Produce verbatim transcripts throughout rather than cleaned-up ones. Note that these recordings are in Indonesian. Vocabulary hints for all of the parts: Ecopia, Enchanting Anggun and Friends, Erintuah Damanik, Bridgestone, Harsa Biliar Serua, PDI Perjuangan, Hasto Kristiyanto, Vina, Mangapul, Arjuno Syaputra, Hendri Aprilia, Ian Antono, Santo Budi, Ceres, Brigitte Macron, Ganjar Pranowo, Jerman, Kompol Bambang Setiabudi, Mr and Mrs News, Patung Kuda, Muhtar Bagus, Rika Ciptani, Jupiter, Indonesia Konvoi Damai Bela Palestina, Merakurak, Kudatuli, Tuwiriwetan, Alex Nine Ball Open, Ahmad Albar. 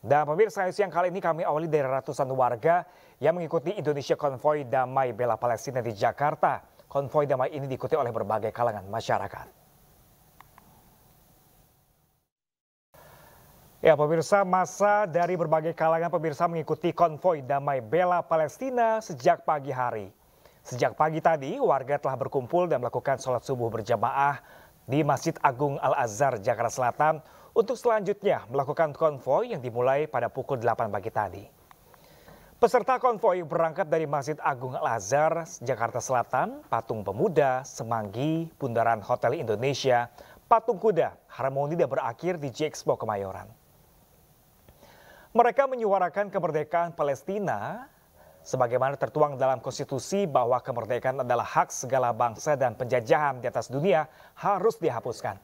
Dan pemirsa iNews Siang kali ini kami awali dari ratusan warga yang mengikuti Indonesia Konvoi Damai Bela Palestina di Jakarta. Konvoi damai ini diikuti oleh berbagai kalangan masyarakat. Ya pemirsa, massa dari berbagai kalangan pemirsa mengikuti Konvoi Damai Bela Palestina sejak pagi hari. Sejak pagi tadi warga telah berkumpul dan melakukan sholat subuh berjamaah di Masjid Agung Al-Azhar, Jakarta Selatan, untuk selanjutnya melakukan konvoi yang dimulai pada pukul delapan pagi tadi. Peserta konvoi berangkat dari Masjid Agung Al-Azhar, Jakarta Selatan, Patung Pemuda, Semanggi, Bundaran Hotel Indonesia, Patung Kuda, Harmoni, dan berakhir di JIExpo Kemayoran. Mereka menyuarakan kemerdekaan Palestina sebagaimana tertuang dalam konstitusi bahwa kemerdekaan adalah hak segala bangsa dan penjajahan di atas dunia harus dihapuskan.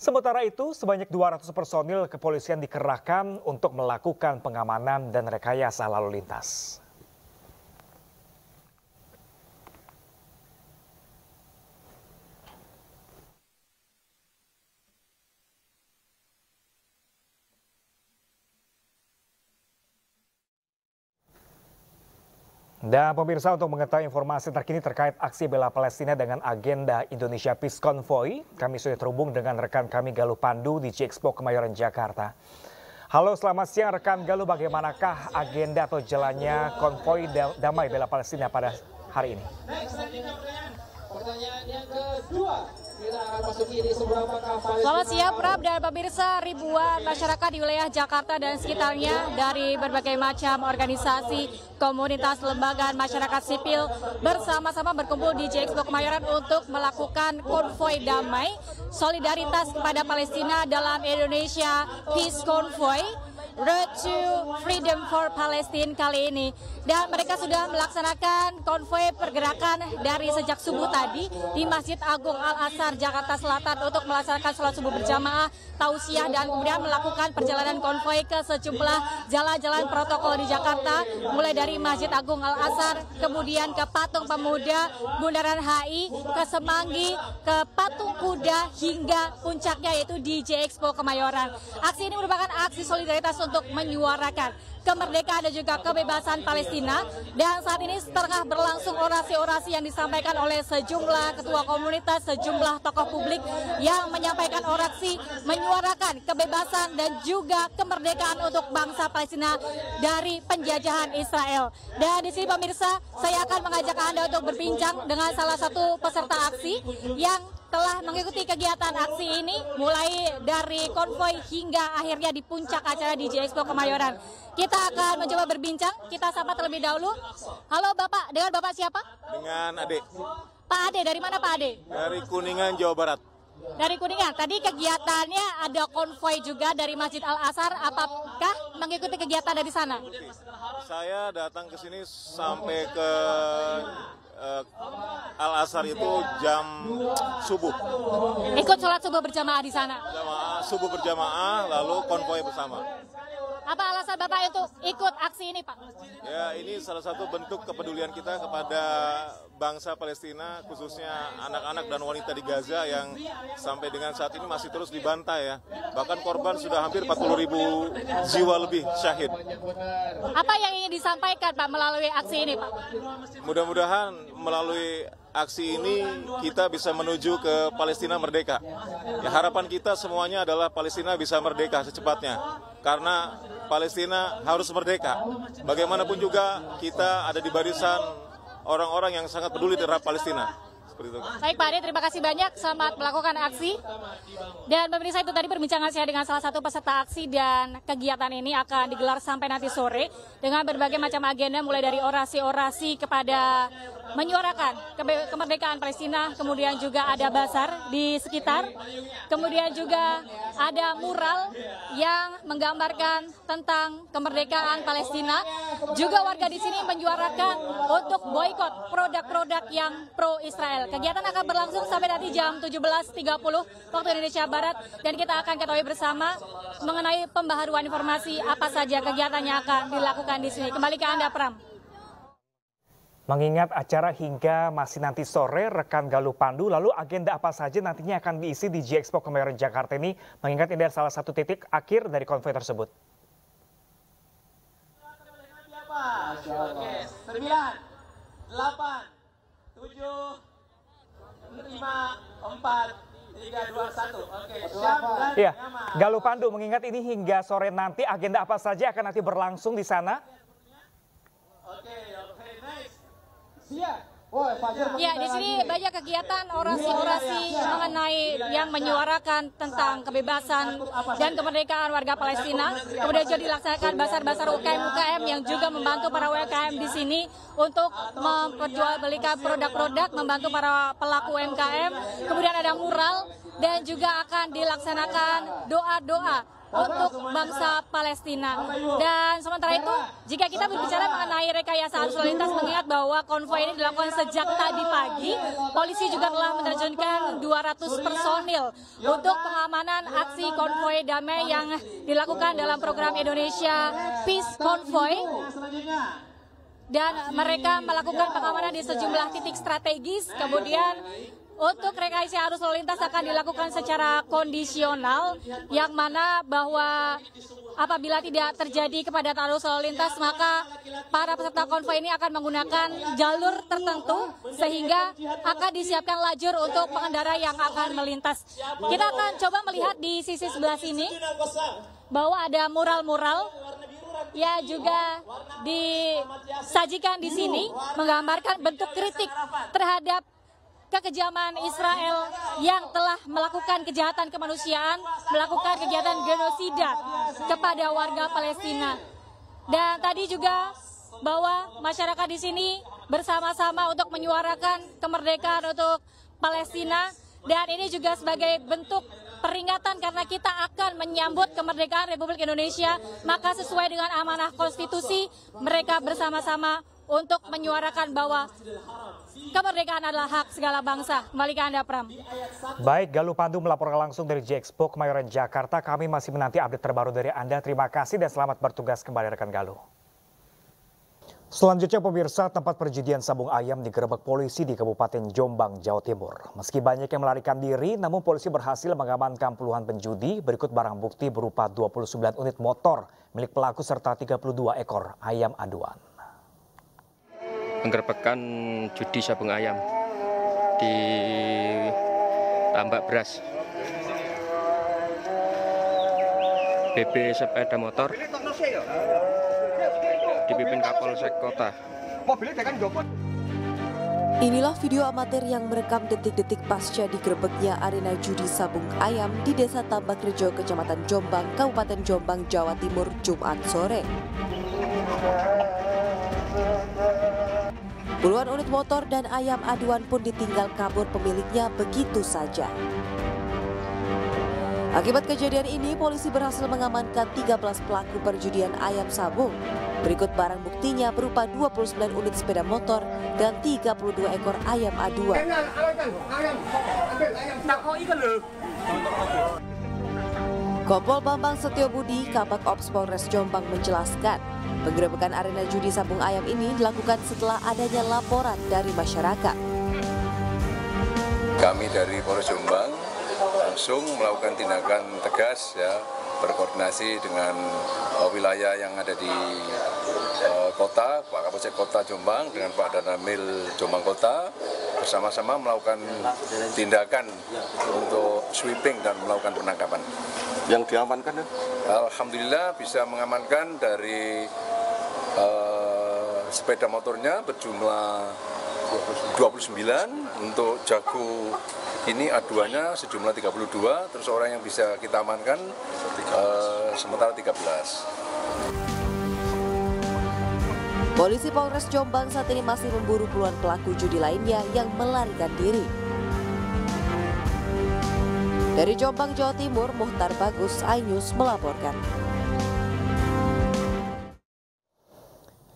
Sementara itu, sebanyak dua ratus personil kepolisian dikerahkan untuk melakukan pengamanan dan rekayasa lalu lintas. Dan pemirsa, untuk mengetahui informasi terkini terkait aksi bela Palestina dengan agenda Indonesia Peace Convoy, kami sudah terhubung dengan rekan kami Galuh Pandu di JIExpo Kemayoran, Jakarta. Halo, selamat siang rekan Galuh, bagaimanakah agenda atau jalannya konvoi damai bela Palestina pada hari ini? Pertanyaannya kedua, kita akan masuki di seberapa kapal. Selamat siang Prab dan pemirsa, ribuan masyarakat di wilayah Jakarta dan sekitarnya dari berbagai macam organisasi, komunitas, lembaga, masyarakat sipil bersama-sama berkumpul di JIExpo Kemayoran untuk melakukan konvoi damai solidaritas kepada Palestina dalam Indonesia Peace Convoy Road to Freedom for Palestine kali ini. Dan mereka sudah melaksanakan konvoi pergerakan dari sejak subuh tadi di Masjid Agung Al-Azhar, Jakarta Selatan untuk melaksanakan sholat subuh berjamaah, tausiah, dan kemudian melakukan perjalanan konvoi ke sejumlah jalan-jalan protokol di Jakarta, mulai dari Masjid Agung Al-Azhar, kemudian ke Patung Pemuda, Bundaran H I, ke Semanggi, ke Patung Kuda, hingga puncaknya yaitu di JIExpo Kemayoran. Aksi ini merupakan aksi solidaritas untuk untuk menyuarakan kemerdekaan dan juga kebebasan Palestina, dan saat ini setengah berlangsung orasi-orasi yang disampaikan oleh sejumlah ketua komunitas, sejumlah tokoh publik yang menyampaikan orasi menyuarakan kebebasan dan juga kemerdekaan untuk bangsa Palestina dari penjajahan Israel. Dan di sini pemirsa, saya akan mengajak Anda untuk berbincang dengan salah satu peserta aksi yang telah mengikuti kegiatan aksi ini mulai dari konvoi hingga akhirnya di puncak acara di JIExpo Kemayoran. Kita akan mencoba berbincang, kita sapa terlebih dahulu. Halo Bapak, dengan Bapak siapa? Dengan Ade. Pak Ade, dari mana Pak Ade? Dari Kuningan, Jawa Barat. Dari Kuningan, tadi kegiatannya ada konvoi juga dari Masjid Al-Azhar, apakah mengikuti kegiatan dari sana? Saya datang ke sini sampai ke Uh, Al-Azhar itu jam subuh. Ikut sholat subuh berjamaah di sana? Jamaah, subuh berjamaah, lalu konvoi bersama. Apa alasan Bapak untuk ikut aksi ini Pak? Ya, ini salah satu bentuk kepedulian kita kepada bangsa Palestina, khususnya anak-anak dan wanita di Gaza yang sampai dengan saat ini masih terus dibantai ya. Bahkan korban sudah hampir empat puluh ribu jiwa lebih syahid. Apa yang ingin disampaikan Pak melalui aksi ini Pak? Mudah-mudahan melalui aksi ini kita bisa menuju ke Palestina merdeka. Ya, harapan kita semuanya adalah Palestina bisa merdeka secepatnya. Karena Palestina harus merdeka. Bagaimanapun juga kita ada di barisan orang-orang yang sangat peduli terhadap Palestina. Seperti itu. Baik Pak Ade, terima kasih banyak. Selamat melakukan aksi. Dan pemirsa, itu tadi perbincangan saya dengan salah satu peserta aksi, dan kegiatan ini akan digelar sampai nanti sore dengan berbagai macam agenda mulai dari orasi-orasi kepada menyuarakan kemerdekaan Palestina, kemudian juga ada bazar di sekitar, kemudian juga ada mural yang menggambarkan tentang kemerdekaan Palestina. Juga warga di sini menyuarakan untuk boikot produk-produk yang pro-Israel. Kegiatan akan berlangsung sampai nanti jam tujuh belas tiga puluh waktu Indonesia Barat, dan kita akan ketahui bersama mengenai pembaharuan informasi apa saja kegiatan yang akan dilakukan di sini. Kembali ke Anda Pram. Mengingat acara hingga masih nanti sore, rekan Galuh Pandu, lalu agenda apa saja nantinya akan diisi di JIExpo Kemayoran Jakarta ini, mengingat ini adalah salah satu titik akhir dari konvoi tersebut? Oke, sembilan, delapan, tujuh, lima, empat, tiga, dua, satu. Oke, siap dan ya. Nyaman. Galuh Pandu mengingat ini hingga sore nanti agenda apa saja akan nanti berlangsung di sana? Oke, oke, nice. Siap. Ya, di sini banyak kegiatan orasi-orasi mengenai yang menyuarakan tentang kebebasan dan kemerdekaan warga Palestina. Kemudian juga dilaksanakan basar-basar U K M U K M yang juga membantu para U M K M di sini untuk memperjualbelikan produk-produk, membantu para pelaku U M K M. Kemudian ada mural dan juga akan dilaksanakan doa-doa untuk bangsa Palestina. Dan sementara itu, jika kita berbicara mengenai rekayasa arus lalu lintas, mengingat bahwa konvoi ini dilakukan sejak tadi pagi, polisi juga telah menerjunkan dua ratus personil untuk pengamanan aksi konvoi damai yang dilakukan dalam program Indonesia Peace Konvoi. Dan mereka melakukan pengamanan di sejumlah titik strategis. Kemudian untuk rekayasa arus lalu lintas akan dilakukan secara kondisional, yang mana bahwa apabila tidak terjadi kepadatan arus lalu lintas, maka para peserta konvoi ini akan menggunakan jalur tertentu sehingga akan disiapkan lajur untuk pengendara yang akan melintas. Kita akan coba melihat di sisi sebelah sini bahwa ada mural-mural. Ya, juga disajikan di sini menggambarkan bentuk kritik terhadap kekejaman Israel yang telah melakukan kejahatan kemanusiaan, melakukan kegiatan genosida kepada warga Palestina. Dan tadi juga bahwa masyarakat di sini bersama-sama untuk menyuarakan kemerdekaan untuk Palestina, dan ini juga sebagai bentuk peringatan karena kita akan menyambut kemerdekaan Republik Indonesia, maka sesuai dengan amanah konstitusi mereka bersama-sama untuk menyuarakan bahwa kemerdekaan adalah hak segala bangsa. Kembali ke Anda, Pram. Baik, Galuh Pandu melaporkan langsung dari JIExpo Kemayoran, Jakarta. Kami masih menanti update terbaru dari Anda. Terima kasih dan selamat bertugas kembali, rekan Galuh. Selanjutnya, pemirsa, tempat perjudian sabung ayam digerebek polisi di Kabupaten Jombang, Jawa Timur. Meski banyak yang melarikan diri, namun polisi berhasil mengamankan puluhan penjudi. Berikut barang bukti berupa dua puluh sembilan unit motor milik pelaku serta tiga puluh dua ekor ayam aduan. Penggerbekan judi sabung ayam di Tambak Beras. B B sepeda motor dipimpin Kapolsek Kota. Inilah video amatir yang merekam detik-detik pasca digerebeknya arena judi sabung ayam di Desa Tambak Rejo, Kecamatan Jombang, Kabupaten Jombang, Jawa Timur, Jumat sore. Puluhan unit motor dan ayam aduan pun ditinggal kabur pemiliknya begitu saja. Akibat kejadian ini, polisi berhasil mengamankan tiga belas pelaku perjudian ayam sabung. Berikut barang buktinya berupa dua puluh sembilan unit sepeda motor dan tiga puluh dua ekor ayam aduan. Kompol Bambang Setiabudi, Kabak Ops Polres Jombang menjelaskan, penggerebekan arena judi sabung ayam ini dilakukan setelah adanya laporan dari masyarakat. Kami dari Polres Jombang langsung melakukan tindakan tegas, ya, berkoordinasi dengan wilayah yang ada di uh, kota, Pak Kapolsek Kota Jombang dengan Pak Danamil Jombang Kota, bersama-sama melakukan tindakan untuk sweeping dan melakukan penangkapan. Yang diamankan, ya? Alhamdulillah bisa mengamankan dari uh, sepeda motornya berjumlah dua puluh sembilan, untuk jago ini aduannya sejumlah tiga puluh dua, terus orang yang bisa kita amankan uh, sementara tiga belas. Polisi Polres Jombang saat ini masih memburu puluhan pelaku judi lainnya yang melarikan diri. Dari Jombang, Jawa Timur, Muhtar Bagus, iNews melaporkan.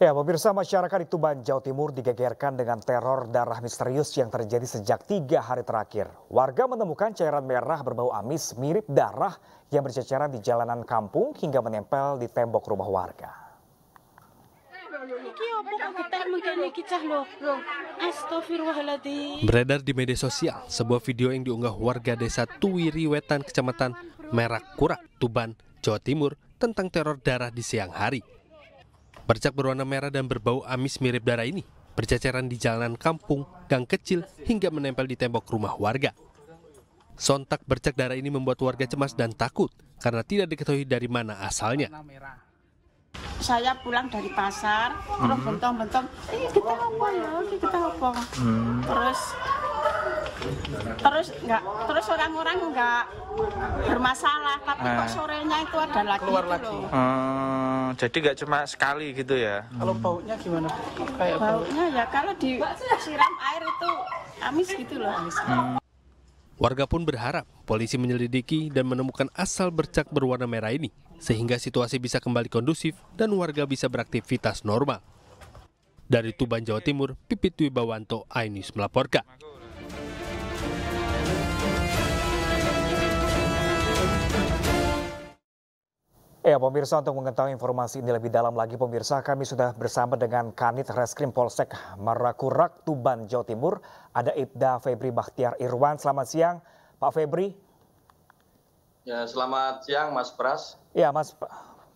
Ya, pemirsa, masyarakat di Tuban, Jawa Timur digegerkan dengan teror darah misterius yang terjadi sejak tiga hari terakhir. Warga menemukan cairan merah berbau amis mirip darah yang berceceran di jalanan kampung hingga menempel di tembok rumah warga. Beredar di media sosial sebuah video yang diunggah warga desa Tuwiriwetan, Kecamatan Merakurak, Tuban, Jawa Timur tentang teror darah di siang hari. Bercak berwarna merah dan berbau amis mirip darah ini berceceran di jalanan kampung, gang kecil, hingga menempel di tembok rumah warga. Sontak bercak darah ini membuat warga cemas dan takut karena tidak diketahui dari mana asalnya. Saya pulang dari pasar, terus hmm. bentong-bentong, eh, kita apa ya, kita apa. Hmm. Terus, terus nggak, terus orang-orang nggak bermasalah, tapi nah. kok sorenya itu ada lagi. Keluar lagi. Loh. Hmm, jadi nggak cuma sekali gitu ya? Hmm. Kalau baunya gimana? Kayak baunya bau. Ya kalau disiram air itu amis gitu loh. Amis. Hmm. Warga pun berharap polisi menyelidiki dan menemukan asal bercak berwarna merah ini, sehingga situasi bisa kembali kondusif dan warga bisa beraktivitas normal. Dari Tuban, Jawa Timur, Pipit Wibawanto, iNews melaporkan. Ya, pemirsa, untuk mengetahui informasi ini lebih dalam lagi, pemirsa, kami sudah bersama dengan Kanit Reskrim Polsek Merakurak, Tuban, Jawa Timur. Ada Ibda Febri Bahtiar Irwan. Selamat siang, Pak Febri. Ya, selamat siang, Mas Pras. Ya, Mas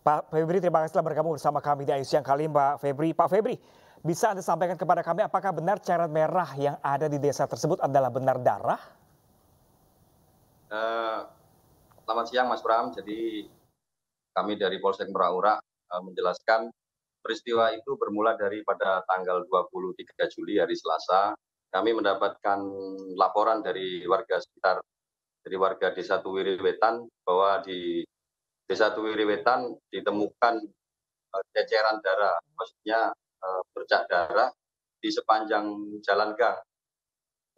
Pak Febri, terima kasih telah bergabung bersama kami di iNews Siang kali, Mbak Febri. Pak Febri, bisa Anda sampaikan kepada kami apakah benar cairan merah yang ada di desa tersebut adalah benar darah? Uh, selamat siang, Mas Pram. Jadi kami dari Polsek Merakurak menjelaskan peristiwa itu bermula dari pada tanggal dua puluh tiga Juli hari Selasa. Kami mendapatkan laporan dari warga sekitar, dari warga desa Tuwiriwetan, bahwa di desa Tuwiriwetan ditemukan ceceran darah, maksudnya bercak darah di sepanjang jalan gang.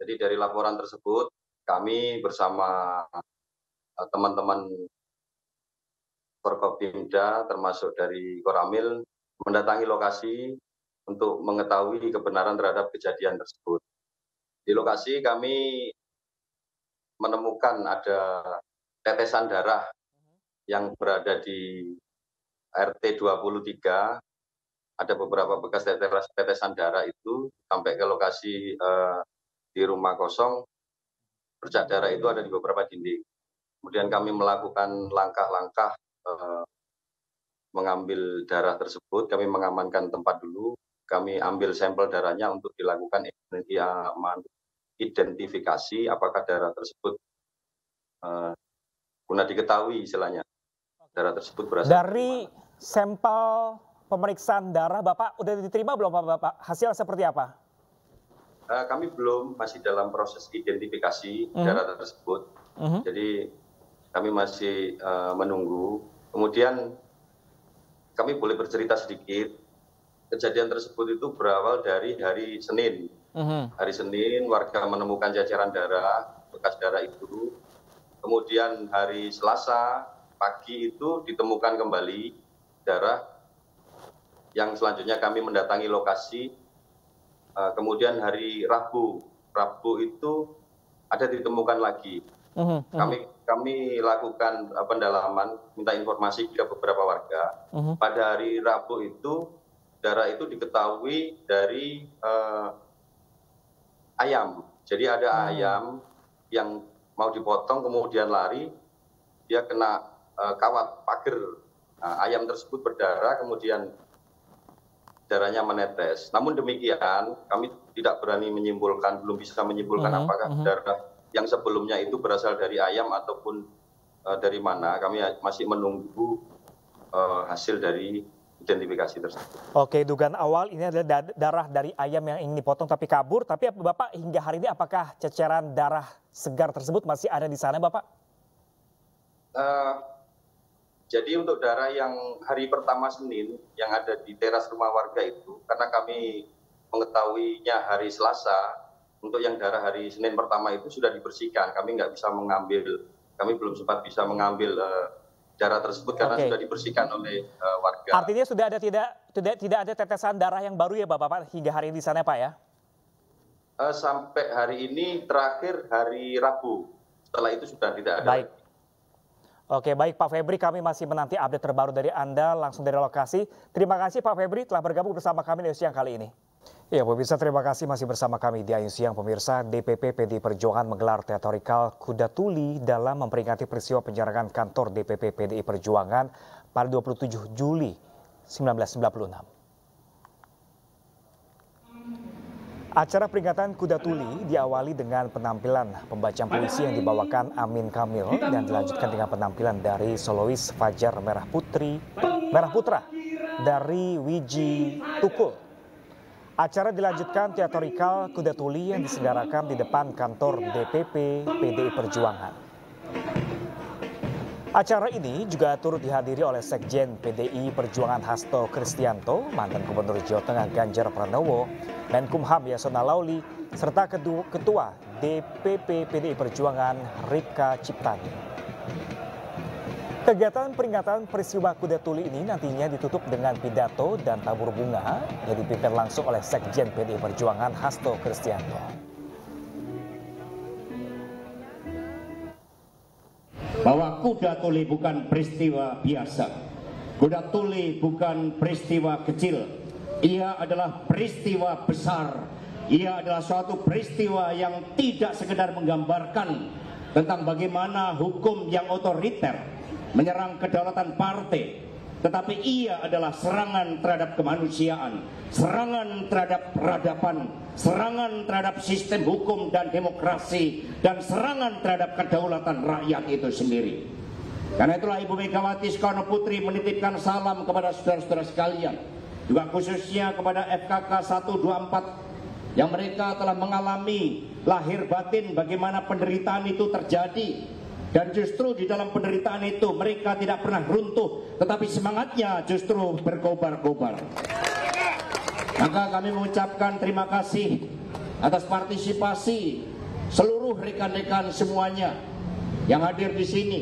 Jadi dari laporan tersebut kami bersama teman-teman Forkopimda termasuk dari Koramil mendatangi lokasi untuk mengetahui kebenaran terhadap kejadian tersebut. Di lokasi kami menemukan ada tetesan darah yang berada di R T dua puluh tiga. Ada beberapa bekas tetesan darah itu sampai ke lokasi eh, di rumah kosong. Bercak darah itu ada di beberapa dinding. Kemudian kami melakukan langkah-langkah mengambil darah tersebut, kami mengamankan tempat dulu, kami ambil sampel darahnya untuk dilakukan identifikasi apakah darah tersebut uh, guna diketahui istilahnya darah tersebut berasal dari mana. Sampel pemeriksaan darah Bapak udah diterima belum Pak Bapak? Hasilnya seperti apa? Uh, kami belum, masih dalam proses identifikasi mm-hmm. darah tersebut, mm-hmm. jadi kami masih uh, menunggu. Kemudian kami boleh bercerita sedikit. Kejadian tersebut itu berawal dari hari Senin. Uh-huh. Hari Senin warga menemukan ceceran darah, bekas darah itu. Kemudian hari Selasa pagi itu ditemukan kembali darah. Yang selanjutnya kami mendatangi lokasi. Kemudian hari Rabu, Rabu itu ada ditemukan lagi. Uhum, uhum. Kami kami lakukan pendalaman, minta informasi ke beberapa warga. Uhum. Pada hari Rabu itu darah itu diketahui dari uh, ayam. Jadi ada uhum. ayam yang mau dipotong kemudian lari, dia kena uh, kawat pagar. Nah, ayam tersebut berdarah kemudian darahnya menetes. Namun demikian kami tidak berani menyimpulkan, belum bisa menyimpulkan uhum, apakah uhum. darah yang sebelumnya itu berasal dari ayam ataupun uh, dari mana. Kami masih menunggu uh, hasil dari identifikasi tersebut. Oke, dugaan awal ini adalah darah dari ayam yang ingin dipotong tapi kabur. Tapi Bapak hingga hari ini apakah ceceran darah segar tersebut masih ada di sana Bapak? Uh, jadi untuk darah yang hari pertama Senin yang ada di teras rumah warga itu, karena kami mengetahuinya hari Selasa, untuk yang darah hari Senin pertama itu sudah dibersihkan. Kami nggak bisa mengambil, kami belum sempat bisa mengambil uh, darah tersebut karena okay. sudah dibersihkan oleh uh, warga. Artinya sudah ada tidak tidak tidak ada tetesan darah yang baru ya Bapak hingga hari ini di sana Pak ya? Uh, sampai hari ini terakhir hari Rabu. Setelah itu sudah tidak ada. Baik. Oke, baik Pak Febri, kami masih menanti update terbaru dari Anda langsung dari lokasi. Terima kasih Pak Febri telah bergabung bersama kami di siang kali ini. Ya, pemirsa, terima kasih masih bersama kami di iNews Siang. Pemirsa, D P P P D I Perjuangan menggelar teatrikal Kudatuli dalam memperingati peristiwa penyerangan kantor D P P P D I Perjuangan pada dua puluh tujuh Juli seribu sembilan ratus sembilan puluh enam. Acara peringatan Kudatuli diawali dengan penampilan pembacaan puisi yang dibawakan Amin Kamil dan dilanjutkan dengan penampilan dari solois Fajar Merah Putri Merah Putra dari Wiji Tukul. Acara dilanjutkan teatrikal Kudatuli yang diselenggarakan di depan kantor D P P P D I Perjuangan. Acara ini juga turut dihadiri oleh Sekjen P D I Perjuangan Hasto Kristiyanto, mantan Gubernur Jawa Tengah Ganjar Pranowo, Menkumham Yasona Lauli, serta Ketua D P P P D I Perjuangan Rika Ciptani. Kegiatan peringatan peristiwa Kudatuli ini nantinya ditutup dengan pidato dan tabur bunga yang dipimpin langsung oleh Sekjen P D I Perjuangan Hasto Kristiyanto. Bahwa Kudatuli bukan peristiwa biasa, Kudatuli bukan peristiwa kecil, ia adalah peristiwa besar, ia adalah suatu peristiwa yang tidak sekedar menggambarkan tentang bagaimana hukum yang otoriter menyerang kedaulatan partai, tetapi ia adalah serangan terhadap kemanusiaan, serangan terhadap peradaban, serangan terhadap sistem hukum dan demokrasi, dan serangan terhadap kedaulatan rakyat itu sendiri. Karena itulah Ibu Megawati Soekarno Putri menitipkan salam kepada saudara-saudara sekalian, juga khususnya kepada F K K satu dua empat yang mereka telah mengalami lahir batin bagaimana penderitaan itu terjadi. Dan justru di dalam penderitaan itu mereka tidak pernah runtuh, tetapi semangatnya justru berkobar-kobar. Maka kami mengucapkan terima kasih atas partisipasi seluruh rekan-rekan semuanya yang hadir di sini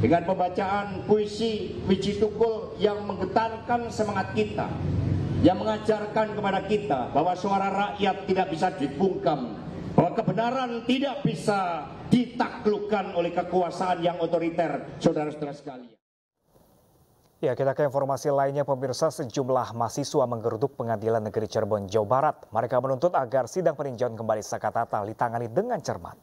dengan pembacaan puisi Wiji Tukul yang menggetarkan semangat kita, yang mengajarkan kepada kita bahwa suara rakyat tidak bisa dibungkam, bahwa kebenaran tidak bisa ditaklukkan oleh kekuasaan yang otoriter, saudara-saudara sekalian. Ya, kita ke informasi lainnya, pemirsa. Sejumlah mahasiswa menggeruduk Pengadilan Negeri Cirebon, Jawa Barat. Mereka menuntut agar sidang peninjauan kembali Saka Tatal ditangani dengan cermat.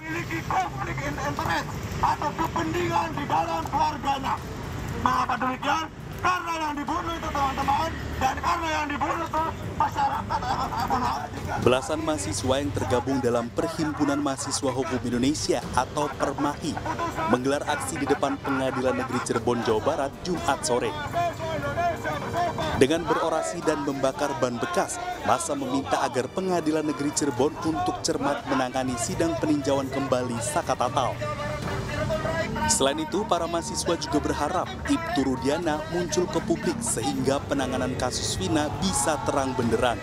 Memiliki konflik interest atau kepentingan di dalam keluarganya. Mengapa demikian? Karena yang dibunuh itu teman-teman, dan karena yang dibunuh itu masyarakat yang terbunuh. Belasan mahasiswa yang tergabung dalam Perhimpunan Mahasiswa Hukum Indonesia atau PERMAHI menggelar aksi di depan Pengadilan Negeri Cirebon, Jawa Barat, Jumat sore. Dengan berorasi dan membakar ban bekas, massa meminta agar Pengadilan Negeri Cirebon untuk cermat menangani sidang peninjauan kembali Saka Tatal. Selain itu, para mahasiswa juga berharap Ibtu Rudiana muncul ke publik sehingga penanganan kasus Vina bisa terang benderang.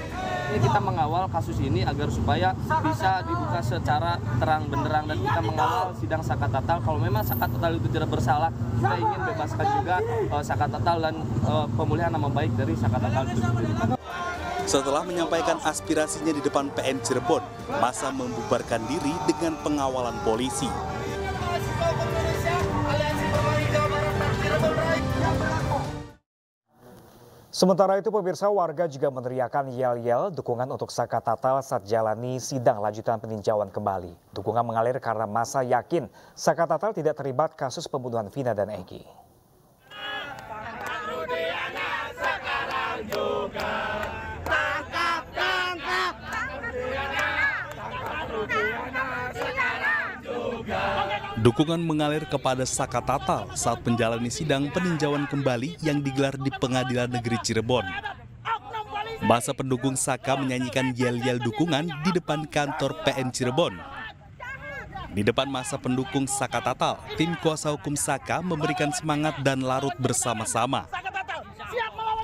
Kita mengawal kasus ini agar supaya bisa dibuka secara terang benderang, dan kita mengawal sidang Saka Tatal. Kalau memang Saka Tatal itu tidak bersalah, kita ingin bebaskan juga uh, Saka Tatal dan uh, pemulihan nama baik dari Saka Tatal itu sendiri. Setelah menyampaikan aspirasinya di depan P N Cirebon, massa membubarkan diri dengan pengawalan polisi. Sementara itu, pemirsa, warga juga meneriakan yel-yel dukungan untuk Saka Tatal saat jalani sidang lanjutan peninjauan kembali. Dukungan mengalir karena massa yakin Saka Tatal tidak terlibat kasus pembunuhan Vina dan Eki. Dukungan mengalir kepada Saka Tatal saat menjalani sidang peninjauan kembali yang digelar di Pengadilan Negeri Cirebon. Massa pendukung Saka menyanyikan yel-yel dukungan di depan kantor P N Cirebon. Di depan massa pendukung Saka Tatal, tim kuasa hukum Saka memberikan semangat dan larut bersama-sama.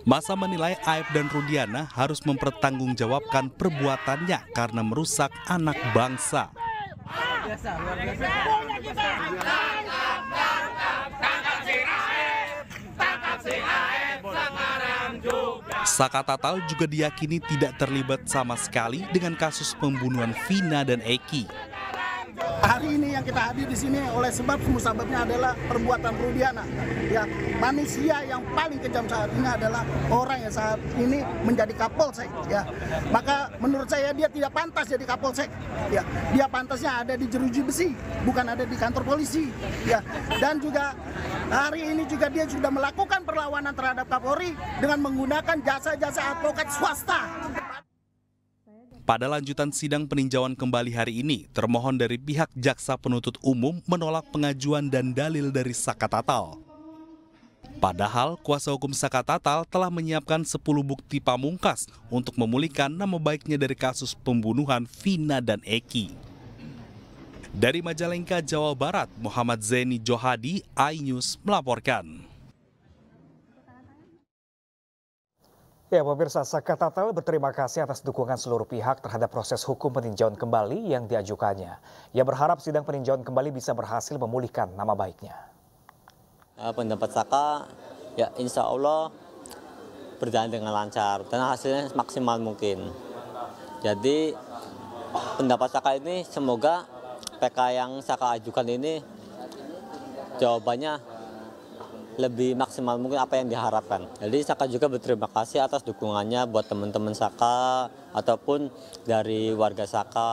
Massa menilai Aib dan Rudiana harus mempertanggungjawabkan perbuatannya karena merusak anak bangsa. Biasa, luar biasa. Saka Tatal juga diyakini tidak terlibat sama sekali dengan kasus pembunuhan Vina dan Eki. Hari ini yang kita hadir di sini oleh sebab musababnya adalah perbuatan Rudiana. Ya, manusia yang paling kejam saat ini adalah orang yang saat ini menjadi Kapolsek. Ya, maka menurut saya dia tidak pantas jadi Kapolsek. Ya, dia pantasnya ada di jeruji besi, bukan ada di kantor polisi. Ya, dan juga hari ini juga dia sudah melakukan perlawanan terhadap Kapolri dengan menggunakan jasa-jasa advokat swasta. Pada lanjutan sidang peninjauan kembali hari ini, termohon dari pihak jaksa penuntut umum menolak pengajuan dan dalil dari Saka Tatal. Padahal, kuasa hukum Saka Tatal telah menyiapkan sepuluh bukti pamungkas untuk memulihkan nama baiknya dari kasus pembunuhan Vina dan Eki. Dari Majalengka, Jawa Barat, Muhammad Zeni Johadi, iNews melaporkan. Ya, pemirsa, Saka Tatal berterima kasih atas dukungan seluruh pihak terhadap proses hukum peninjauan kembali yang diajukannya. Ia berharap sidang peninjauan kembali bisa berhasil memulihkan nama baiknya. Nah, pendapat Saka, ya insya Allah berjalan dengan lancar dan hasilnya maksimal mungkin. Jadi pendapat Saka ini semoga P K yang Saka ajukan ini jawabannya lebih maksimal mungkin apa yang diharapkan. Jadi Saka juga berterima kasih atas dukungannya buat teman-teman Saka ataupun dari warga Saka.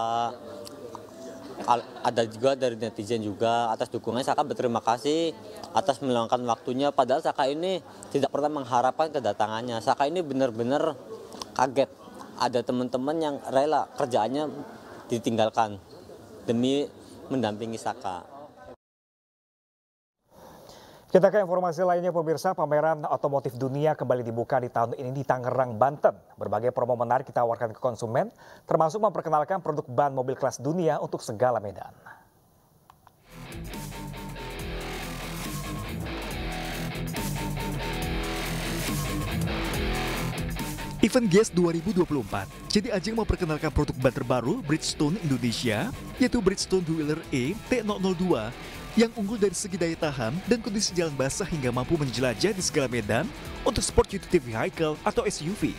Ada juga dari netizen juga atas dukungannya. Saka berterima kasih atas meluangkan waktunya. Padahal Saka ini tidak pernah mengharapkan kedatangannya. Saka ini benar-benar kaget. Ada teman-teman yang rela kerjaannya ditinggalkan demi mendampingi Saka. Kita ke informasi lainnya, pemirsa. Pameran otomotif dunia kembali dibuka di tahun ini di Tangerang, Banten. Berbagai promo menarik ditawarkan ke konsumen, termasuk memperkenalkan produk ban mobil kelas dunia untuk segala medan. Event G I E S dua ribu dua puluh empat jadi ajang memperkenalkan produk ban terbaru Bridgestone Indonesia, yaitu Bridgestone Dweller E T nol nol dua. Yang unggul dari segi daya tahan dan kondisi jalan basah hingga mampu menjelajah di segala medan untuk sport utility vehicle atau S U V.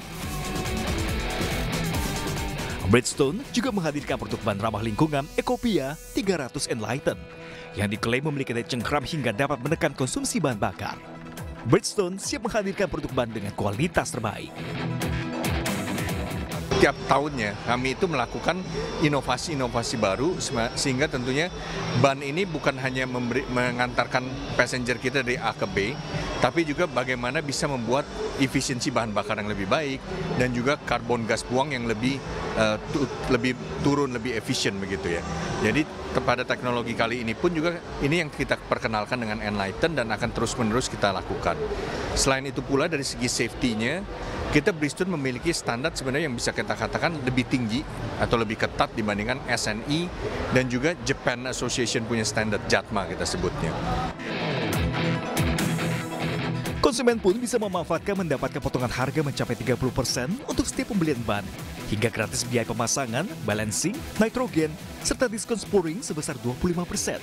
Bridgestone juga menghadirkan produk ban ramah lingkungan Ecopia tiga ratus Enlighten yang diklaim memiliki daya cengkram hingga dapat menekan konsumsi bahan bakar. Bridgestone siap menghadirkan produk ban dengan kualitas terbaik. Tiap tahunnya kami itu melakukan inovasi-inovasi baru sehingga tentunya ban ini bukan hanya memberi, mengantarkan passenger kita dari A ke B, tapi juga bagaimana bisa membuat efisiensi bahan bakar yang lebih baik dan juga karbon gas buang yang lebih uh, tu, lebih turun, lebih efisien begitu ya. Jadi kepada teknologi kali ini pun juga ini yang kita perkenalkan dengan Enlighten dan akan terus-menerus kita lakukan. Selain itu pula dari segi safety-nya, kita Bridgestone memiliki standar sebenarnya yang bisa kita katakan lebih tinggi atau lebih ketat dibandingkan S N I dan juga Japan Association punya standar JATMA kita sebutnya. Konsumen pun bisa memanfaatkan mendapatkan potongan harga mencapai tiga puluh persen untuk setiap pembelian ban, hingga gratis biaya pemasangan, balancing, nitrogen, serta diskon sporing sebesar dua puluh lima persen.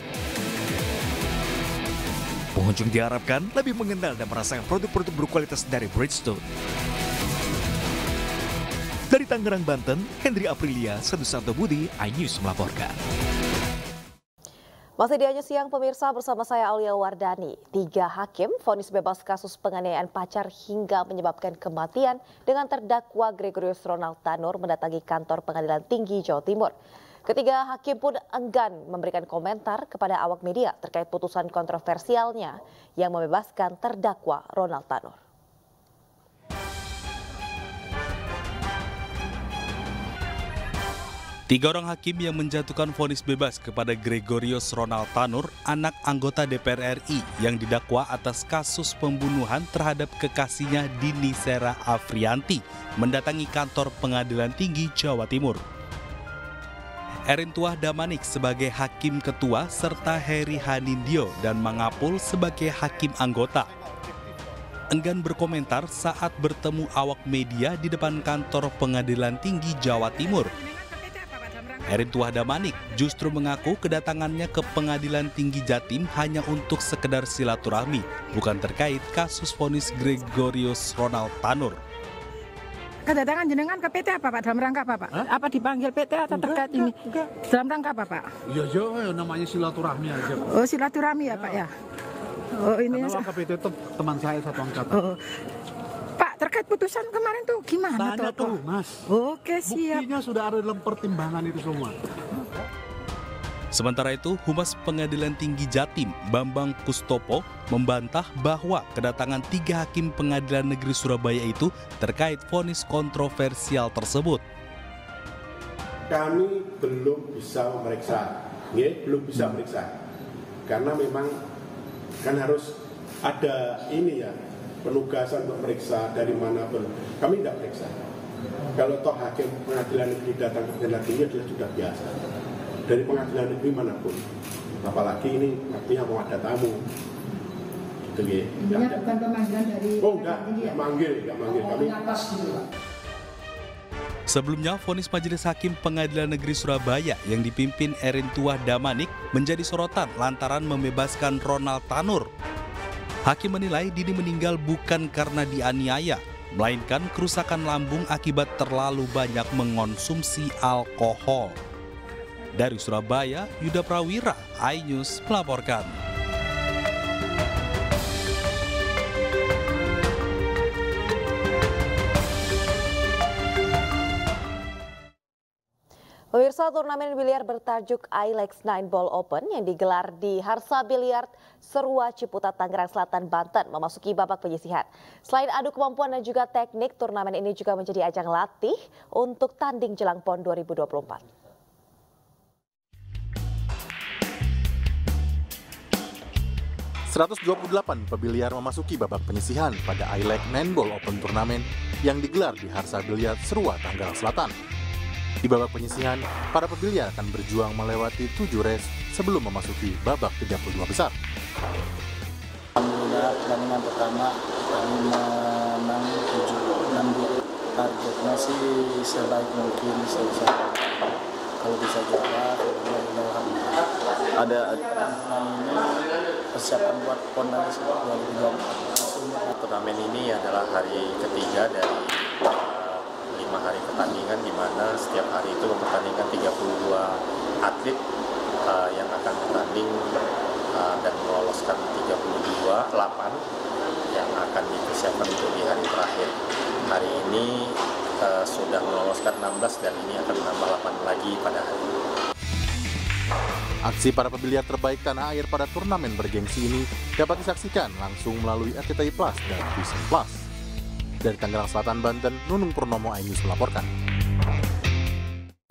Pengunjung diharapkan lebih mengenal dan merasakan produk-produk berkualitas dari Bridgestone. Dari Tangerang, Banten, Hendri Aprilia, Santo Budi, iNews melaporkan. Masih di iNews Siang, pemirsa, bersama saya Aulia Wardani. Tiga hakim vonis bebas kasus penganiayaan pacar hingga menyebabkan kematian dengan terdakwa Gregorius Ronald Tanur mendatangi kantor Pengadilan Tinggi Jawa Timur. Ketiga hakim pun enggan memberikan komentar kepada awak media terkait putusan kontroversialnya yang membebaskan terdakwa Ronald Tanur. Tiga orang hakim yang menjatuhkan vonis bebas kepada Gregorius Ronald Tanur, anak anggota D P R R I yang didakwa atas kasus pembunuhan terhadap kekasihnya Dini Sera Afrianti, mendatangi kantor Pengadilan Tinggi Jawa Timur. Erintuah Damanik sebagai hakim ketua serta Heri Hanindyo dan Mangapul sebagai hakim anggota enggan berkomentar saat bertemu awak media di depan kantor Pengadilan Tinggi Jawa Timur. Erintuah Damanik justru mengaku kedatangannya ke Pengadilan Tinggi Jatim hanya untuk sekedar silaturahmi, bukan terkait kasus vonis Gregorius Ronald Tanur. Kedatangan jenengan ke P T apa Pak? Dalam rangka apa Pak? Hah? Apa dipanggil P T atau terkait ini? Enggak. Dalam rangka apa Pak? Iya, iya, namanya silaturahmi aja Pak. Oh, silaturahmi ya, ya Pak ya? Oh, ini karena P T itu teman saya satu angkatan. Oh. Terkait putusan kemarin tuh gimana tuh, tuh Mas? Oke, siap. Buktinya sudah ada dalam pertimbangan itu semua. Sementara itu, Humas Pengadilan Tinggi Jatim, Bambang Kustopo, membantah bahwa kedatangan tiga hakim Pengadilan Negeri Surabaya itu terkait vonis kontroversial tersebut. kami belum bisa memeriksa, ya, belum bisa memeriksa, karena memang kan harus ada ini ya, penugasan untuk memeriksa dari mana pun. Kami tidak periksa. Kalau toh hakim pengadilan negeri datang ke pengadilan tinggi adalah sudah biasa dari pengadilan negeri manapun. Apalagi ini artinya mau ada tamu. Gitu, ya. Intinya bukan pemanggilan dari oh, enggak, enggak manggil, enggak manggil oh, kami. Sebelumnya, vonis Majelis Hakim Pengadilan Negeri Surabaya yang dipimpin Erintuah Damanik menjadi sorotan lantaran membebaskan Ronald Tanur. Hakim menilai Dini meninggal bukan karena dianiaya, melainkan kerusakan lambung akibat terlalu banyak mengonsumsi alkohol. Dari Surabaya, Yuda Prawira, iNews melaporkan. Pemirsa, turnamen biliar bertajuk Alex Nine Ball Open yang digelar di Harsa Biliar Serua, Ciputat, Tangerang Selatan, Banten memasuki babak penyisihan. Selain adu kemampuan dan juga teknik, turnamen ini juga menjadi ajang latih untuk tanding jelang PON dua ribu dua puluh empat. seratus dua puluh delapan pebiliar memasuki babak penyisihan pada Alex Nine Ball Open turnamen yang digelar di Harsa Biliar Serua, Tangerang Selatan. Di babak penyisihan, para pebiliar akan berjuang melewati tujuh race sebelum memasuki babak tiga puluh dua besar. Alhamdulillah, pertandingan pertama kami menang tujuh enam dua. Targetnya sih sebaik mungkin, saya usaha. Kalau bisa jawab, alhamdulillah. Ada persiapan buat PON dua ribu dua puluh empat. Turnamen ini adalah hari ketiga dari hari pertandingan, di mana setiap hari itu mempertandingkan tiga puluh dua atlet uh, yang akan bertanding uh, dan meloloskan tiga puluh dua, delapan yang akan dipersiapkan untuk di hari terakhir. Hari ini uh, sudah meloloskan enam belas dan ini akan menambah delapan lagi pada hari ini. Aksi para pebiliar terbaik tanah air pada turnamen bergengsi ini dapat disaksikan langsung melalui R C T I Plus dan Vision Plus. Dari Tangerang Selatan, Banten, Nunung Purnomo, iNews melaporkan.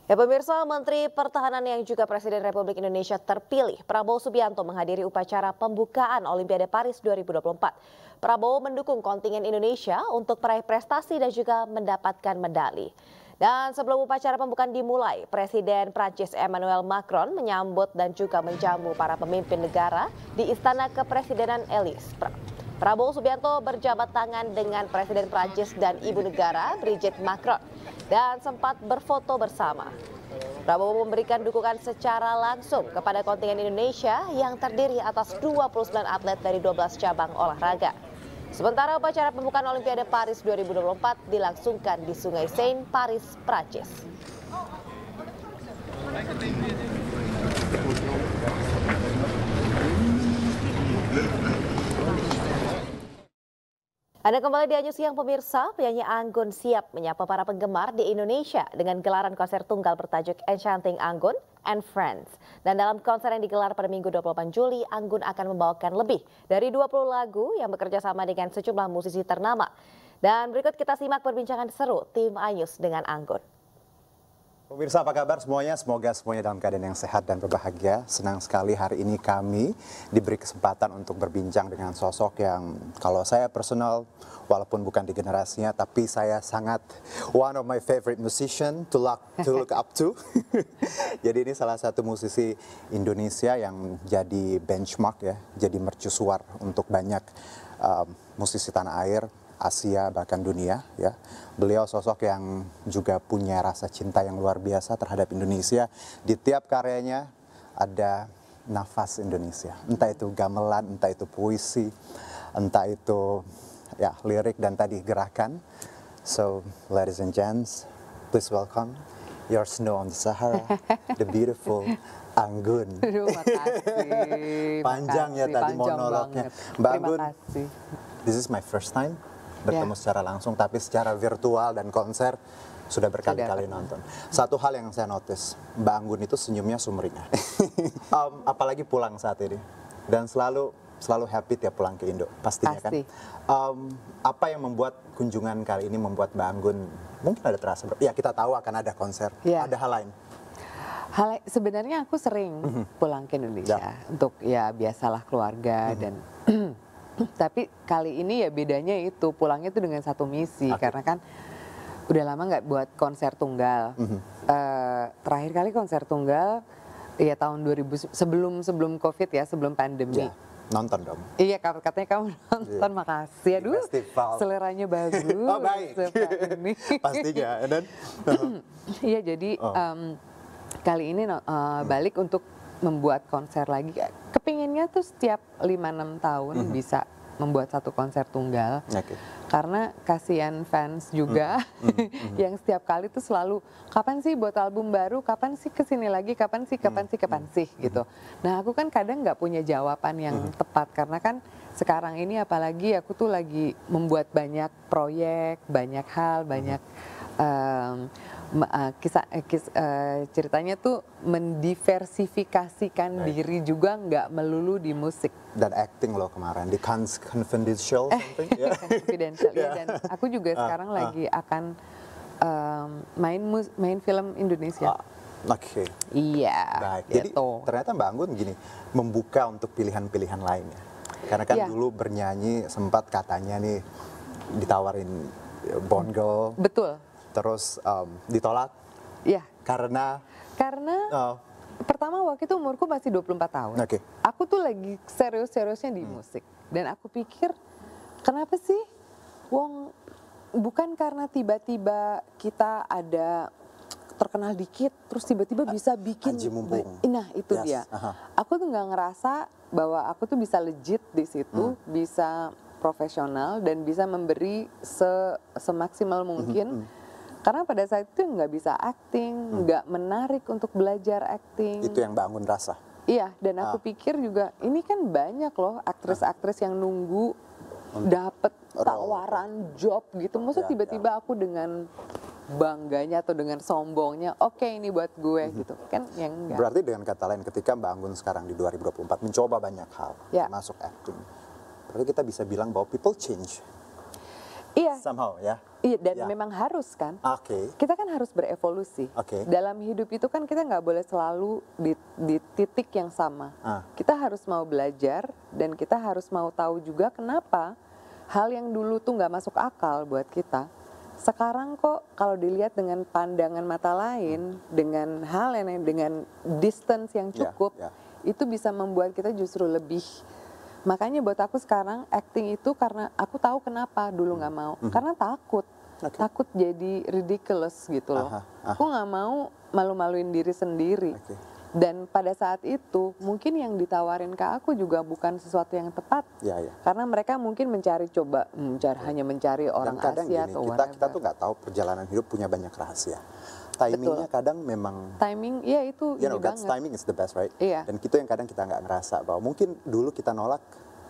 Ya, pemirsa, Menteri Pertahanan yang juga Presiden Republik Indonesia terpilih, Prabowo Subianto, menghadiri upacara pembukaan Olimpiade Paris dua ribu dua puluh empat. Prabowo mendukung kontingen Indonesia untuk meraih prestasi dan juga mendapatkan medali. Dan sebelum upacara pembukaan dimulai, Presiden Prancis Emmanuel Macron menyambut dan juga menjamu para pemimpin negara di Istana Kepresidenan Élysée. Prabowo Subianto berjabat tangan dengan Presiden Prancis dan Ibu Negara Brigitte Macron dan sempat berfoto bersama. Prabowo memberikan dukungan secara langsung kepada kontingen Indonesia yang terdiri atas dua puluh sembilan atlet dari dua belas cabang olahraga. Sementara upacara pembukaan Olimpiade Paris dua ribu dua puluh empat dilangsungkan di Sungai Seine, Paris, Prancis. Anda kembali di iNews Siang, pemirsa. Penyanyi Anggun siap menyapa para penggemar di Indonesia dengan gelaran konser tunggal bertajuk Enchanting Anggun and Friends. Dan dalam konser yang digelar pada Minggu dua puluh delapan Juli, Anggun akan membawakan lebih dari dua puluh lagu yang bekerja sama dengan sejumlah musisi ternama. Dan berikut kita simak perbincangan seru tim iNews dengan Anggun. Pemirsa, apa kabar semuanya? Semoga semuanya dalam keadaan yang sehat dan berbahagia. Senang sekali hari ini kami diberi kesempatan untuk berbincang dengan sosok yang kalau saya personal, walaupun bukan di generasinya, tapi saya sangat one of my favorite musician to look, to look up to. Jadi ini salah satu musisi Indonesia yang jadi benchmark ya, jadi mercusuar untuk banyak um, musisi tanah air, Asia, bahkan dunia ya. Beliau sosok yang juga punya rasa cinta yang luar biasa terhadap Indonesia. Di tiap karyanya ada nafas Indonesia. Entah itu gamelan, entah itu puisi, entah itu ya lirik dan tadi gerakan. So, ladies and gents, please welcome your Snow on the Sahara, the beautiful Anggun. Aduh, makasih. Panjang makasih, ya tadi panjang monolognya. Banget. Mbak Anggun, this is my first time bertemu ya. Secara langsung, tapi secara virtual dan konser sudah berkali-kali nonton. Satu hal yang saya notice, Mbak Anggun itu senyumnya sumringah. um, apalagi pulang saat ini, dan selalu selalu happy tiap pulang ke Indo, pastinya Pasti. kan. Um, apa yang membuat kunjungan kali ini membuat Mbak Anggun mungkin ada terasa? Ya kita tahu akan ada konser, ya. Ada hal lain. Hal sebenarnya aku sering mm-hmm. pulang ke Indonesia ya. Untuk ya biasalah keluarga mm-hmm. dan tapi kali ini ya bedanya itu pulangnya itu dengan satu misi okay. karena kan udah lama nggak buat konser tunggal. Mm-hmm. uh, terakhir kali konser tunggal ya tahun dua ribu sebelum sebelum COVID ya sebelum pandemi. Yeah. Nonton dong. Iya, katanya kamu nonton, yeah. makasih. Aduh, festival. Seleranya bagus. Oh, baik. Pastinya. Dan, iya, jadi oh. um, kali ini uh, hmm. balik untuk membuat konser lagi. Kepinginnya tuh setiap lima enam tahun hmm. bisa membuat satu konser tunggal. Okay. Karena kasihan fans juga mm, mm, mm. yang setiap kali tuh selalu kapan sih buat album baru, kapan sih kesini lagi, kapan sih, kapan mm, sih, kapan mm, sih mm, gitu. Nah aku kan kadang nggak punya jawaban yang mm. tepat karena kan sekarang ini apalagi aku tuh lagi membuat banyak proyek, banyak hal, banyak um, uh, kisah, uh, kisah uh, ceritanya tuh mendiversifikasikan right. diri juga, nggak melulu di musik. Dan acting loh kemarin di Confidential something. Yeah. Confidential. Ya, dan aku juga uh, sekarang uh, lagi akan um, main mus main film Indonesia. Uh, Oke. Okay. Iya. Baik. Jadi gitu. Ternyata Mbak Anggun gini membuka untuk pilihan-pilihan lainnya. Karena kan ya. Dulu bernyanyi sempat katanya nih ditawarin Bond Girl. Betul. Terus um, ditolak. Iya. Karena. Karena. Uh, pertama waktu itu umurku masih dua puluh empat tahun. Oke. Okay. Aku tuh lagi serius-seriusnya di hmm. musik dan aku pikir kenapa sih? Wong, bukan karena tiba-tiba kita ada terkenal dikit, terus tiba-tiba bisa bikin. Nah itu yes. dia. Aha. Aku tuh nggak ngerasa bahwa aku tuh bisa legit di situ, hmm. bisa profesional dan bisa memberi se semaksimal mungkin. Hmm. Karena pada saat itu nggak bisa acting, nggak hmm. menarik untuk belajar acting. Itu yang Mbak Anggun rasa. Iya, dan aku ah. pikir juga ini kan banyak loh aktris-aktris yang nunggu dapat tawaran job gitu, maksudnya tiba-tiba ya, ya. Aku dengan bangganya atau dengan sombongnya, oke okay, ini buat gue mm-hmm. gitu kan yang enggak. Berarti dengan kata lain ketika Mbak Anggun sekarang di dua ribu dua puluh empat mencoba banyak hal, ya. Masuk acting, berarti kita bisa bilang bahwa people change. Iya. Somehow ya. Iya dan ya. Memang harus kan. Oke. Okay. Kita kan harus berevolusi. Oke. Okay. Dalam hidup itu kan kita nggak boleh selalu di, di titik yang sama. Ah. Kita harus mau belajar dan kita harus mau tahu juga kenapa hal yang dulu tuh nggak masuk akal buat kita. Sekarang kok kalau dilihat dengan pandangan mata lain, hmm. dengan hal yang dengan distance yang cukup, yeah, yeah. itu bisa membuat kita justru lebih. Makanya buat aku sekarang acting itu karena aku tahu kenapa dulu nggak mau, mm-hmm. karena takut, okay. takut jadi ridiculous gitu loh. Aha, aha. Aku nggak mau malu-maluin diri sendiri. Okay. Dan pada saat itu mungkin yang ditawarin ke aku juga bukan sesuatu yang tepat, ya, ya. Karena mereka mungkin mencari coba, mencari ya. Hanya mencari orang kadang Asia gini, atau kita whatever. Kita tuh nggak tahu perjalanan hidup punya banyak rahasia. Timingnya betul. Kadang memang timing, ya itu you know, God's banget. Timing is the best, right? Iya. Dan kita yang kadang kita nggak ngerasa bahwa mungkin dulu kita nolak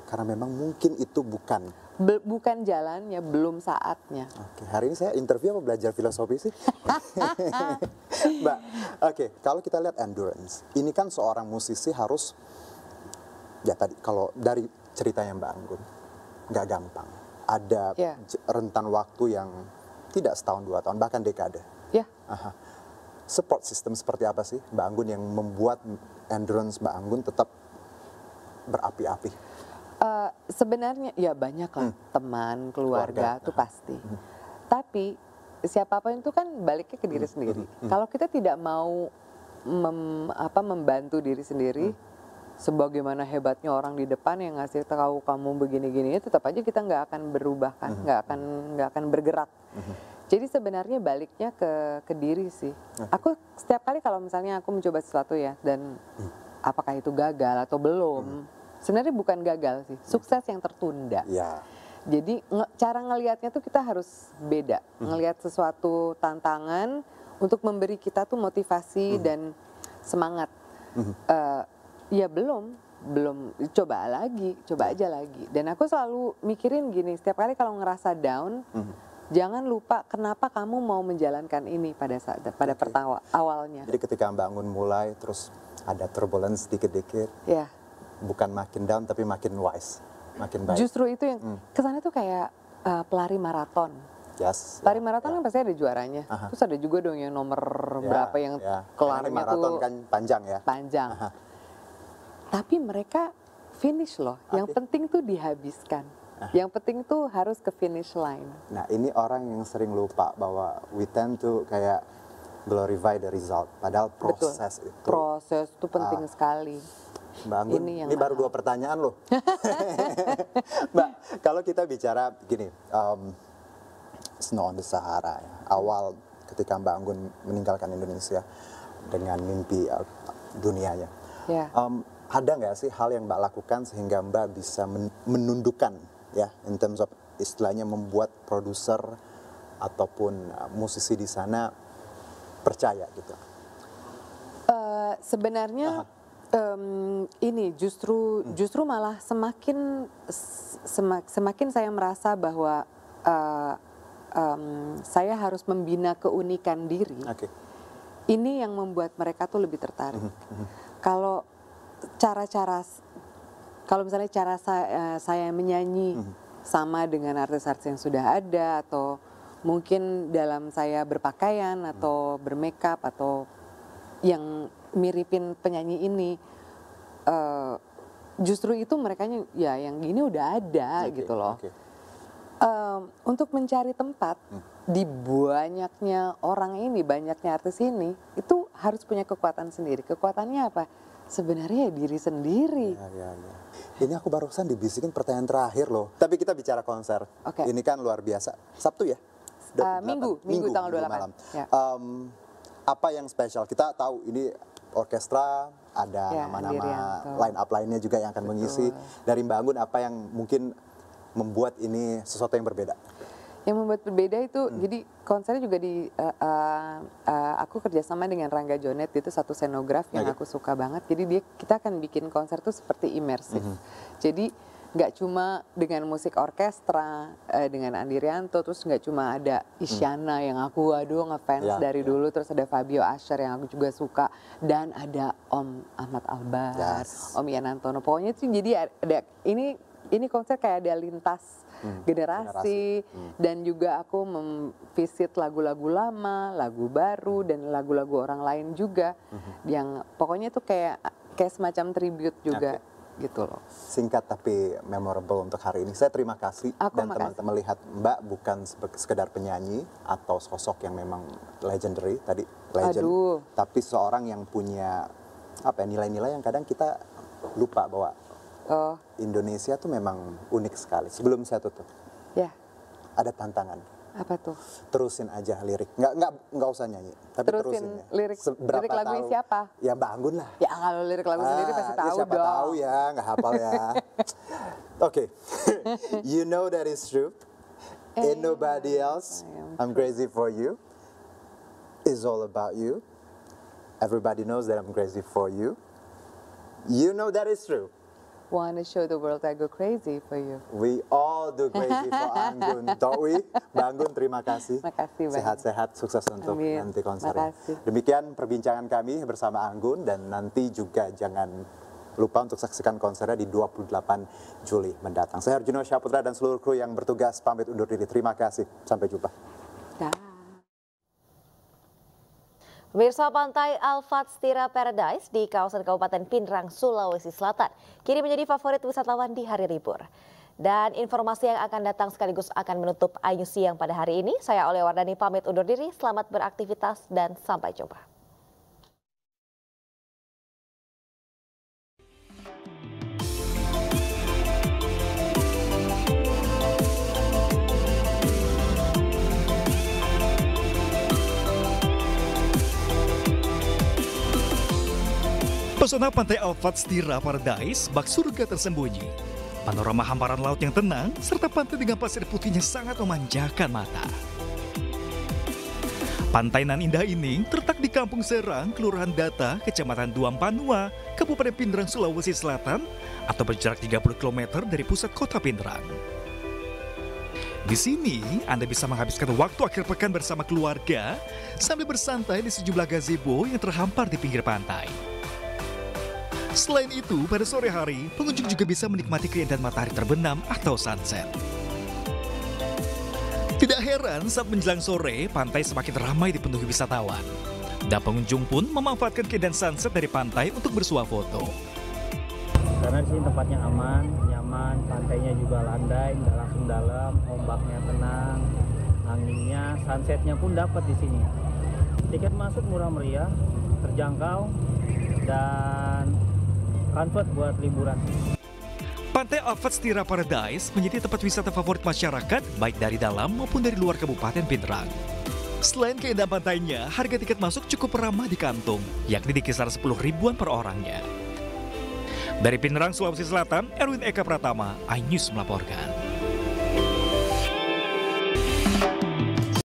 karena memang mungkin itu bukan Be bukan jalannya, belum saatnya. Oke, okay. Hari ini saya interview apa belajar filosofi sih? Mbak, oke, okay. Kalau kita lihat endurance, ini kan seorang musisi harus ya tadi kalau dari ceritanya Mbak Anggun nggak gampang, ada yeah. rentan waktu yang tidak setahun dua tahun bahkan dekade. Ya. Aha. Support system seperti apa sih Mbak Anggun yang membuat endurance Mbak Anggun tetap berapi-api? Uh, sebenarnya ya banyak lah hmm. teman, keluarga, keluarga. Itu pasti. Hmm. Tapi siapapun itu kan baliknya ke diri hmm. sendiri. Hmm. Kalau kita tidak mau mem, apa, membantu diri sendiri, hmm. sebagaimana hebatnya orang di depan yang ngasih tahu kamu begini-gini, tetap aja kita nggak akan berubah kan, nggak hmm. akan nggak akan bergerak. Hmm. Jadi sebenarnya baliknya ke, ke diri sih. Aku setiap kali kalau misalnya aku mencoba sesuatu ya, dan hmm. apakah itu gagal atau belum, hmm. sebenarnya bukan gagal sih, sukses yang tertunda. Ya. Jadi nge, cara ngelihatnya tuh kita harus beda, hmm. ngelihat sesuatu tantangan untuk memberi kita tuh motivasi hmm. dan semangat. Hmm. Uh, ya belum, belum coba lagi, coba hmm. aja lagi. Dan aku selalu mikirin gini, setiap kali kalau ngerasa down, hmm. jangan lupa kenapa kamu mau menjalankan ini pada saat pada okay. pertama awalnya. Jadi ketika Mbak Anggun mulai terus ada turbulence dikit-dikit, yeah. bukan makin down tapi makin wise, makin baik. Justru itu yang hmm. kesana tuh kayak uh, pelari maraton. jas. Tari maraton ya. Kan pasti ada juaranya. Aha. Terus ada juga dong yang nomor ya, berapa yang ya. Kelarnya maraton tuh kan panjang ya. Panjang. Aha. Tapi mereka finish loh. Tapi, yang penting tuh dihabiskan. Aha. Yang penting tuh harus ke finish line. Nah, ini orang yang sering lupa bahwa we tend to kayak glorify the result. Padahal proses betul. Itu. Proses itu penting uh, sekali. Mbak Anggun, ini, ini baru dua pertanyaan loh. Mbak, kalau kita bicara gini, um, Snow on the Sahara, ya. Awal ketika Mbak Anggun meninggalkan Indonesia dengan mimpi uh, dunianya, yeah. um, ada nggak sih hal yang Mbak lakukan sehingga Mbak bisa men menundukkan, ya, in terms of istilahnya membuat produser ataupun uh, musisi di sana percaya gitu? Uh, sebenarnya. Aha. Um, ini justru justru malah semakin semak, semakin saya merasa bahwa uh, um, saya harus membina keunikan diri. Okay. Ini yang membuat mereka tuh lebih tertarik. Mm-hmm. Kalau cara-cara kalau misalnya cara saya, saya menyanyi mm-hmm. sama dengan artis-artis yang sudah ada, atau mungkin dalam saya berpakaian atau mm-hmm. bermakeup atau yang miripin penyanyi ini, uh, justru itu merekanya ya yang gini udah ada, okay, gitu loh. Okay. Uh, untuk mencari tempat hmm. di banyaknya orang ini, banyaknya artis ini, itu harus punya kekuatan sendiri. Kekuatannya apa? Sebenarnya ya diri sendiri. Ya, ya, ya. Ini aku barusan dibisikin pertanyaan terakhir loh. Tapi kita bicara konser. Okay. Ini kan luar biasa. Sabtu ya? Uh, minggu, minggu, minggu tanggal dua puluh delapan. Malam. Ya. Um, apa yang spesial? Kita tahu ini orkestra, ada nama-nama ya, line up lainnya juga yang akan betul. Mengisi. Dari Mbak Anggun, apa yang mungkin membuat ini sesuatu yang berbeda? Yang membuat berbeda itu, hmm. jadi konsernya juga di, uh, uh, uh, aku kerjasama dengan Rangga Jonet, itu satu scenograph yang okay. aku suka banget. Jadi dia, kita akan bikin konser tuh seperti imersif. Hmm. Jadi nggak cuma dengan musik orkestra, eh, dengan Andi Rianto, terus nggak cuma ada Isyana hmm. yang aku aduh ngefans ya, dari ya. Dulu, terus ada Fabio Asher yang aku juga suka, dan ada Om Ahmad Albar, yes. Om Ian Antono, pokoknya itu jadi ada, ini ini konser kayak ada lintas hmm. generasi, generasi. Hmm. dan juga aku memvisit lagu-lagu lama, lagu baru, hmm. dan lagu-lagu orang lain juga, hmm. yang pokoknya itu kayak kayak semacam tribute juga. Okay. Gitu loh. Singkat tapi memorable untuk hari ini. Saya terima kasih. Aku dan teman-teman lihat Mbak bukan sekedar penyanyi atau sosok yang memang legendary tadi legend, aduh. Tapi seorang yang punya apa ya, nilai-nilai yang kadang kita lupa bahwa oh. Indonesia tuh memang unik sekali. Sebelum saya tutup, ya ada tantangan. Apa tuh? Terusin aja lirik, nggak nggak nggak usah nyanyi, tapi terusin, terusin lirik. Seberapa lirik lagu tahu? Siapa? Ya Mbak Anggun lah. Ya kalau lirik lagu ah, sendiri pasti tahu ya siapa dong. Tahu ya, nggak hafal ya. Oke, okay. You know that is true. Ain't nobody else. I'm crazy for you. It's all about you. Everybody knows that I'm crazy for you. You know that is true. Wanna show the world I go crazy for you. We all do crazy for Anggun, don't we? Mbak Anggun, terima kasih. Makasih, sehat-sehat, sukses untuk amin. Nanti konsernya. Makasih. Demikian perbincangan kami bersama Anggun, dan nanti juga jangan lupa untuk saksikan konsernya di dua puluh delapan Juli mendatang. Saya Arjuno Syaputra dan seluruh kru yang bertugas pamit undur diri. Terima kasih, sampai jumpa. Dah. Pemirsa, pantai Alfatstira Paradise di kawasan Kabupaten Pinrang, Sulawesi Selatan kini menjadi favorit wisatawan di hari libur. Dan informasi yang akan datang sekaligus akan menutup iNews Siang pada hari ini. Saya Oleh Wardani pamit undur diri, selamat beraktivitas dan sampai jumpa. Pesona pantai Alfatstira Paradise bak surga tersembunyi. Panorama hamparan laut yang tenang serta pantai dengan pasir putihnya sangat memanjakan mata. Pantai nan indah ini terletak di Kampung Serang, Kelurahan Data, Kecamatan Duam Panua, Kabupaten Pinrang, Sulawesi Selatan, atau berjarak tiga puluh kilometer dari pusat kota Pinrang. Di sini Anda bisa menghabiskan waktu akhir pekan bersama keluarga sambil bersantai di sejumlah gazebo yang terhampar di pinggir pantai. Selain itu, pada sore hari, pengunjung juga bisa menikmati keindahan matahari terbenam atau sunset. Tidak heran saat menjelang sore, pantai semakin ramai dipenuhi wisatawan. Dan pengunjung pun memanfaatkan keindahan sunset dari pantai untuk bersuah foto. Karena di sini tempatnya aman, nyaman, pantainya juga landai, nggak langsung dalam, ombaknya tenang, anginnya, sunsetnya pun dapat di sini. Tiket masuk murah meriah, terjangkau, dan comfort buat liburan. Pantai Alfatstira Paradise menjadi tempat wisata favorit masyarakat, baik dari dalam maupun dari luar Kabupaten Pinrang. Selain keindahan pantainya, harga tiket masuk cukup ramah di kantung, yakni di kisaran sepuluh ribuan per orangnya. Dari Pinrang, Sulawesi Selatan, Erwin Eka Pratama, iNews melaporkan.